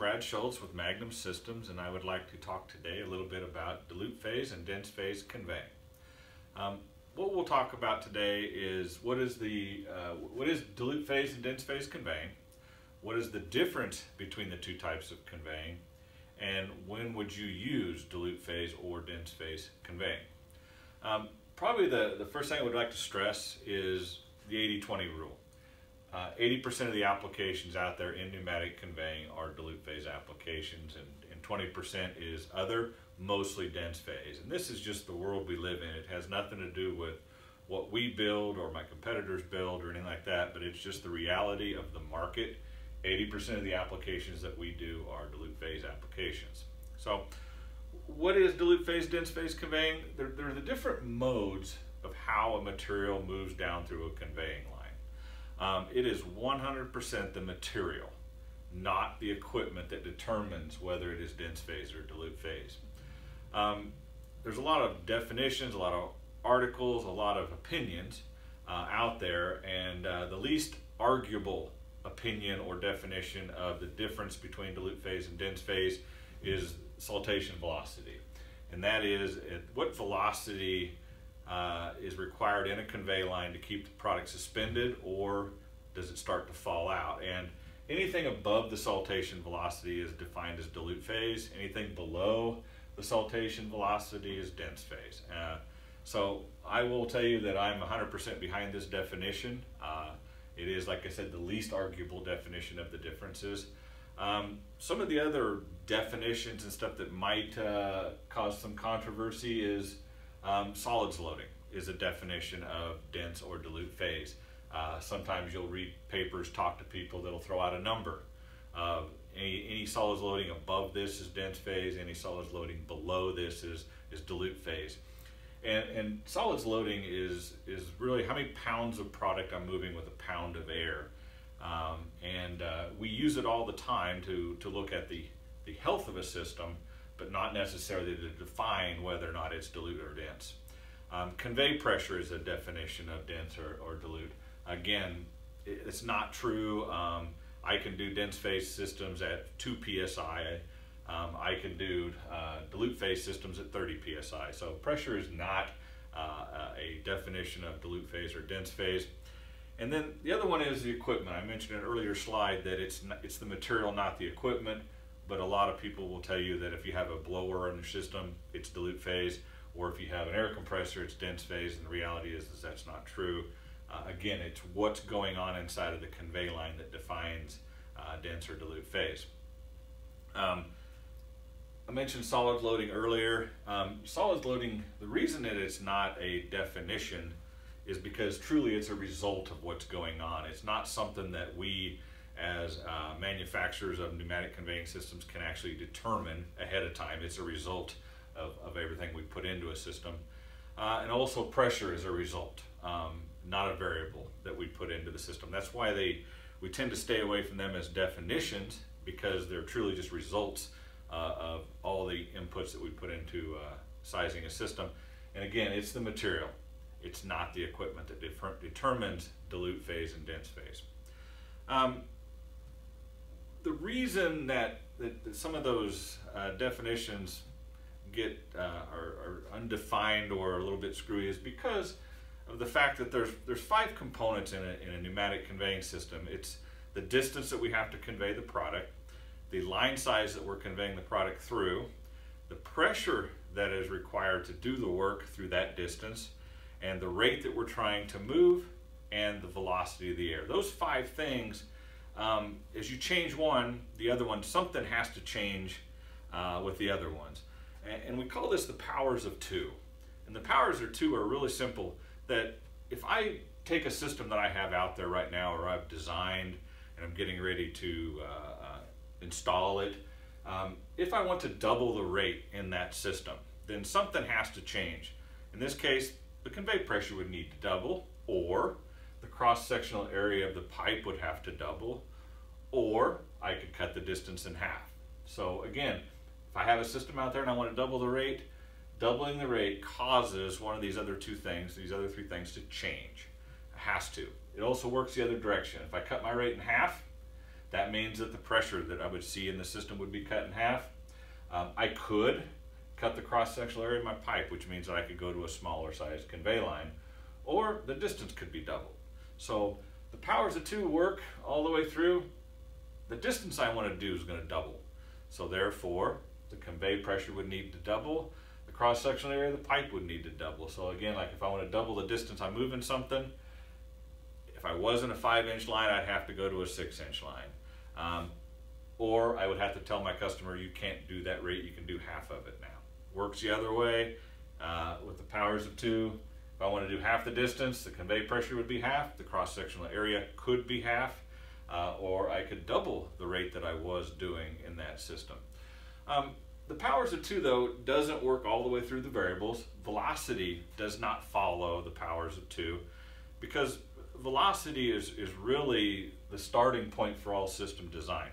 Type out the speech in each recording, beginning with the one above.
Brad Schultz with Magnum Systems, and I would like to talk today a little bit about dilute phase and dense phase conveying. What we'll talk about today is what is dilute phase and dense phase conveying, what is the difference between the two types of conveying, and when would you use dilute phase or dense phase conveying. Probably the first thing I would like to stress is the 80-20 rule. 80% of the applications out there in pneumatic conveying are dilute phase applications, and 20% is other, mostly dense phase. And this is just the world we live in. It has nothing to do with what we build or my competitors build or anything like that, but it's just the reality of the market. 80% of the applications that we do are dilute phase applications. So what is dilute phase, dense phase conveying? There are the different modes of how a material moves down through a conveying line. It is 100% the material, not the equipment, that determines whether it is dense phase or dilute phase. There's a lot of definitions, a lot of articles, a lot of opinions out there, and the least arguable opinion or definition of the difference between dilute phase and dense phase is saltation velocity. And that is what velocity is required in a convey line to keep the product suspended, or does it start to fall out. And anything above the saltation velocity is defined as dilute phase. Anything below the saltation velocity is dense phase. So I will tell you that I'm 100% behind this definition. It is, like I said, the least arguable definition of the differences. Some of the other definitions and stuff that might cause some controversy is solids loading is a definition of dense or dilute phase. Sometimes you'll read papers, talk to people that'll throw out a number. Any solids loading above this is dense phase, any solids loading below this is dilute phase. And solids loading is really how many pounds of product I'm moving with a pound of air. We use it all the time to look at the health of a system, but not necessarily to define whether or not it's dilute or dense. Convey pressure is a definition of dense or dilute. Again, it's not true. I can do dense phase systems at 2 psi. I can do dilute phase systems at 30 psi. So pressure is not a definition of dilute phase or dense phase. And then the other one is the equipment. I mentioned in an earlier slide that it's the material, not the equipment. But a lot of people will tell you that if you have a blower in your system, it's dilute phase, or if you have an air compressor, it's dense phase, and the reality is that's not true. Again, it's what's going on inside of the convey line that defines dense or dilute phase. I mentioned solid loading earlier. Solid loading, the reason that it's not a definition is because truly it's a result of what's going on. It's not something that we as manufacturers of pneumatic conveying systems can actually determine ahead of time. It's a result of everything we put into a system. And also pressure is a result, not a variable that we put into the system. That's why we tend to stay away from them as definitions, because they're truly just results of all the inputs that we put into sizing a system. And again, it's the material. It's not the equipment that determines dilute phase and dense phase. The reason that some of those definitions get are undefined or a little bit screwy is because of the fact that there's 5 components in a pneumatic conveying system. It's the distance that we have to convey the product, the line size that we're conveying the product through, the pressure that is required to do the work through that distance, and the rate that we're trying to move, and the velocity of the air. Those 5 things. As you change one, the other one, something has to change with the other ones. And we call this the powers of 2. And the powers of 2 are really simple, that if I take a system that I have out there right now, or I've designed and I'm getting ready to install it, if I want to double the rate in that system, then something has to change. In this case, the convey pressure would need to double, or the cross-sectional area of the pipe would have to double, or I could cut the distance in half. So again, if I have a system out there and I want to double the rate, doubling the rate causes one of these other 2 things, these other 3 things, to change. It has to. It also works the other direction. If I cut my rate in half, That means that the pressure that I would see in the system would be cut in half. I could cut the cross-sectional area of my pipe, which means that I could go to a smaller sized convey line, or the distance could be doubled. So the powers of two work all the way through. The distance I want to do is going to double. So therefore, the convey pressure would need to double, the cross-sectional area of the pipe would need to double. So again, like if I want to double the distance I'm moving something, if I was in a 5-inch line, I'd have to go to a 6-inch line. Or I would have to tell my customer, you can't do that rate, you can do half of it now. Works the other way with the powers of two. If I want to do half the distance, the convey pressure would be half, the cross-sectional area could be half, or I could double the rate that I was doing in that system. The powers of two, though, doesn't work all the way through the variables. Velocity does not follow the powers of two, because velocity is really the starting point for all system design.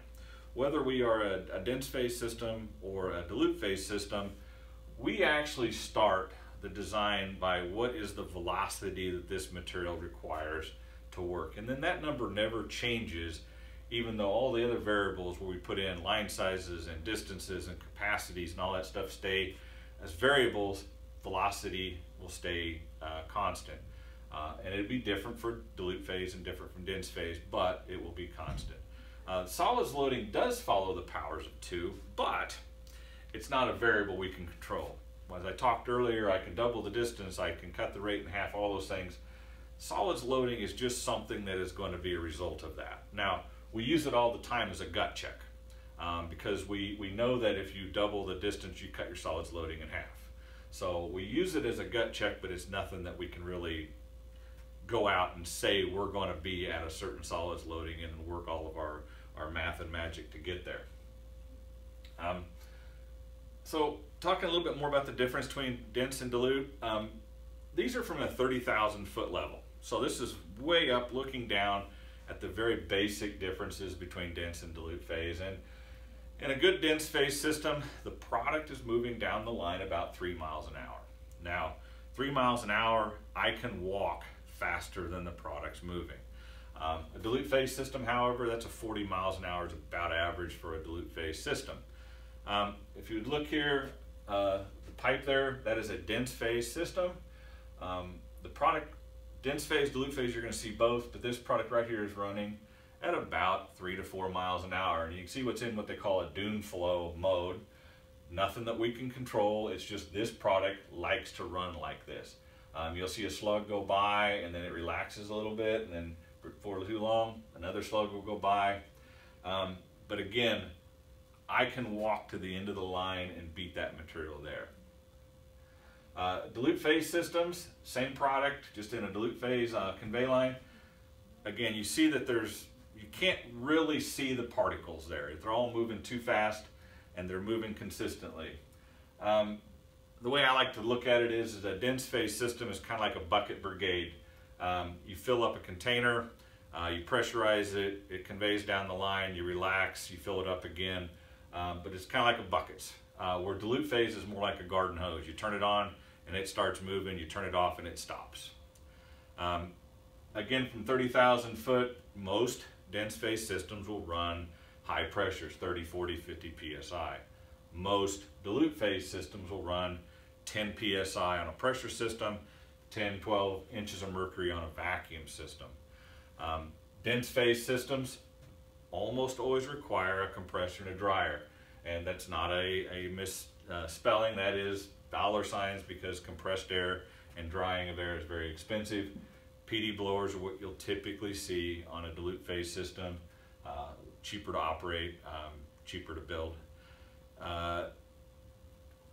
Whether we are a dense phase system or a dilute phase system, we actually start the design by what is the velocity that this material requires to work. And then that number never changes, even though all the other variables where we put in line sizes and distances and capacities and all that stuff stay as variables, velocity will stay constant. And it'll be different for dilute phase and different from dense phase, but it will be constant. Solids loading does follow the powers of two, but it's not a variable we can control. As I talked earlier, I can double the distance, I can cut the rate in half, all those things. Solids loading is just something that is going to be a result of that. Now, we use it all the time as a gut check, because we know that if you double the distance, you cut your solids loading in half. So we use it as a gut check, but it's nothing that we can really go out and say we're going to be at a certain solids loading and work all of our math and magic to get there. So talking a little bit more about the difference between dense and dilute, these are from a 30,000 foot level. So this is way up looking down at the very basic differences between dense and dilute phase. And in a good dense phase system, the product is moving down the line about 3 miles an hour. Now, 3 miles an hour, I can walk faster than the product's moving. A dilute phase system, however, that's a 40 miles an hour is about average for a dilute phase system. If you look here, the pipe there, that is a dense phase system. The product, dense phase, dilute phase, you're going to see both, but this product right here is running at about 3 to 4 miles an hour. And you can see what's in what they call a dune flow mode. Nothing that we can control, it's just this product likes to run like this. You'll see a slug go by and then it relaxes a little bit, and then before too long, another slug will go by. But again, I can walk to the end of the line and beat that material there. Dilute phase systems, same product, just in a dilute phase convey line. Again, you see that you can't really see the particles there. They're all moving too fast and they're moving consistently. The way I like to look at it is a dense phase system is kind of like a bucket brigade. You fill up a container, you pressurize it, it conveys down the line, you relax, you fill it up again, but it's kind of like a buckets. Where dilute phase is more like a garden hose. You turn it on and it starts moving, you turn it off and it stops. Again, from 30,000 foot, most dense phase systems will run high pressures, 30, 40, 50 PSI. Most dilute phase systems will run 10 PSI on a pressure system, 10, 12 inches of mercury on a vacuum system. Dense phase systems almost always require a compressor and a dryer. And that's not a misspelling, that is $ signs, because compressed air and drying of air is very expensive. PD blowers are what you'll typically see on a dilute phase system. Cheaper to operate, cheaper to build.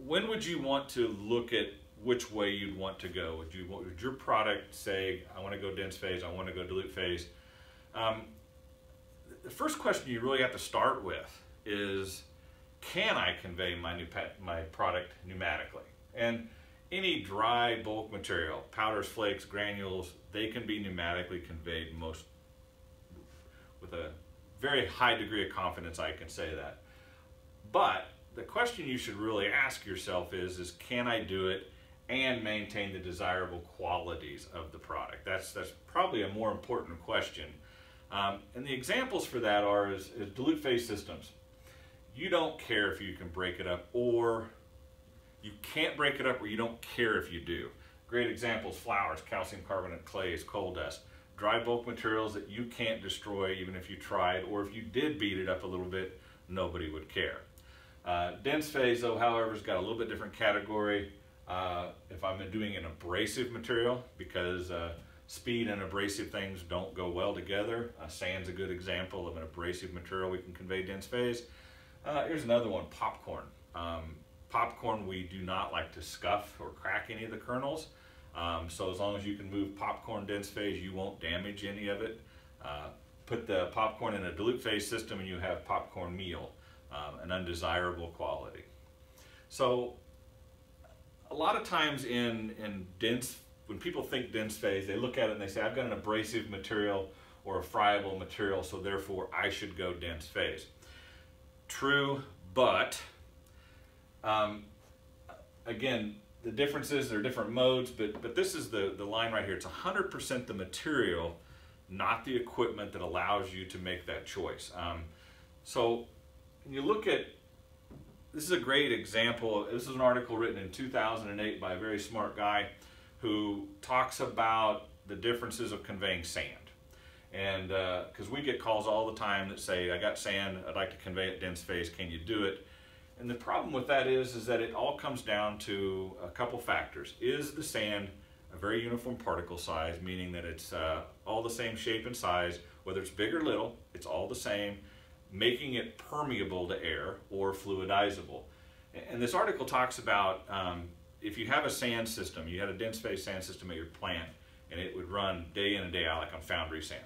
When would you want to look at which way you'd want to go? Would your product say, I want to go dense phase, I want to go dilute phase? The first question you really have to start with is, can I convey my product pneumatically? And any dry bulk material, powders, flakes, granules, they can be pneumatically conveyed most with a very high degree of confidence, I can say that. But the question you should really ask yourself is can I do it and maintain the desirable qualities of the product? That's probably a more important question And the examples for that are is dilute phase systems. You don't care if you can break it up, or you can't break it up, or you don't care if you do. Great examples: flours, calcium carbonate clays, coal dust, dry bulk materials that you can't destroy even if you tried, or if you did beat it up a little bit, nobody would care. Dense phase, though, however, has got a little bit different category. If I'm doing an abrasive material, because speed and abrasive things don't go well together. Sand's a good example of an abrasive material we can convey dense phase. Here's another one, popcorn. Popcorn, we do not like to scuff or crack any of the kernels. So as long as you can move popcorn dense phase, you won't damage any of it. Put the popcorn in a dilute phase system and you have popcorn meal, an undesirable quality. So a lot of times when people think dense phase, they look at it and they say, I've got an abrasive material or a friable material, so therefore I should go dense phase. True, but again, the differences, there are different modes, but this is the line right here. It's 100% the material, not the equipment, that allows you to make that choice. So when you look at, this is a great example. This is an article written in 2008 by a very smart guy who talks about the differences of conveying sand. And because we get calls all the time that say, I got sand, I'd like to convey it dense phase, can you do it? And the problem with that is that it all comes down to a couple factors. Is the sand a very uniform particle size, meaning that it's all the same shape and size, whether it's big or little, it's all the same, making it permeable to air or fluidizable. And this article talks about if you have a sand system, you had a dense phase sand system at your plant, and it would run day in and day out, like on foundry sand.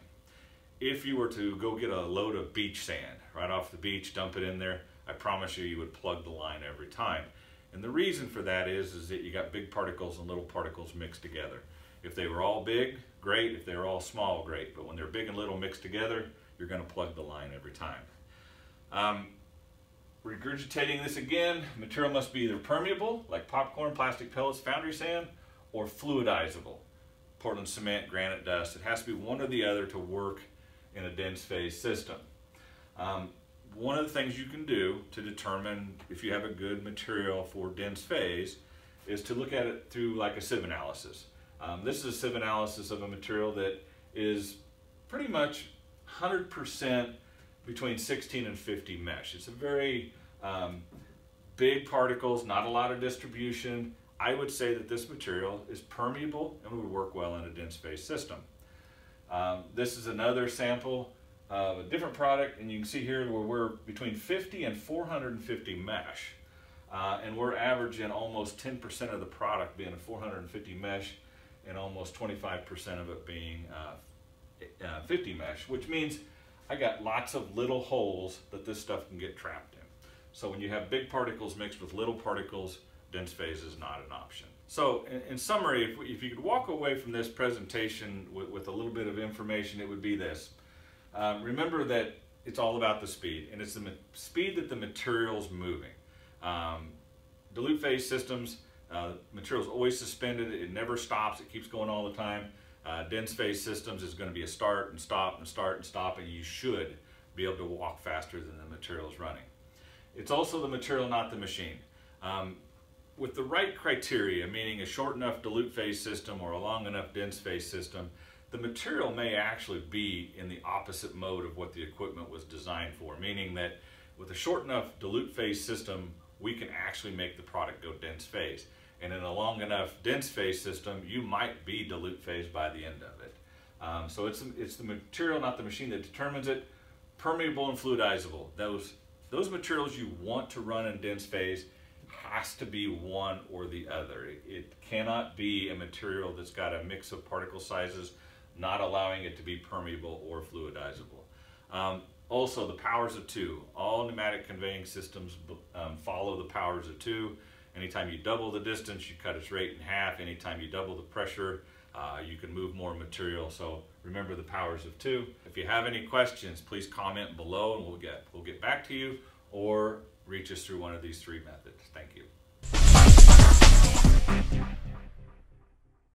If you were to go get a load of beach sand right off the beach, dump it in there, I promise you, you would plug the line every time. And the reason for that is that you got big particles and little particles mixed together. If they were all big, great. If they were all small, great. But when they're big and little mixed together, you're going to plug the line every time. Regurgitating this again, material must be either permeable, like popcorn, plastic pellets, foundry sand, or fluidizable. Portland cement, granite dust. It has to be one or the other to work in a dense phase system. One of the things you can do to determine if you have a good material for dense phase is to look at it through like a sieve analysis. This is a sieve analysis of a material that is pretty much 100% between 16 and 50 mesh. It's a very big particles, not a lot of distribution. I would say that this material is permeable and would work well in a dense phase system. This is another sample of a different product, and you can see here where we're between 50 and 450 mesh, and we're averaging almost 10% of the product being a 450 mesh and almost 25% of it being 50 mesh, which means I got lots of little holes that this stuff can get trapped in. So when you have big particles mixed with little particles, dense phase is not an option. So in summary, if you could walk away from this presentation with a little bit of information, it would be this. Remember that it's all about the speed, and it's the speed that the material's moving. Dilute phase systems, material's always suspended, it never stops, it keeps going all the time. Dense phase systems is going to be a start and stop and start and stop, and you should be able to walk faster than the material's running. It's also the material, not the machine. With the right criteria, meaning a short enough dilute phase system or a long enough dense phase system, the material may actually be in the opposite mode of what the equipment was designed for, meaning that with a short enough dilute phase system, we can actually make the product go dense phase. And in a long enough dense phase system, you might be dilute phase by the end of it. So it's the material, not the machine, that determines it. Permeable and fluidizable. Those materials you want to run in dense phase has to be one or the other. It cannot be a material that's got a mix of particle sizes, not allowing it to be permeable or fluidizable. Also, the powers of two. All pneumatic conveying systems follow the powers of two. Anytime you double the distance, you cut its rate in half. Anytime you double the pressure, you can move more material. So remember the powers of two. If you have any questions, please comment below and we'll get back to you, or reach us through one of these three methods. Thank you.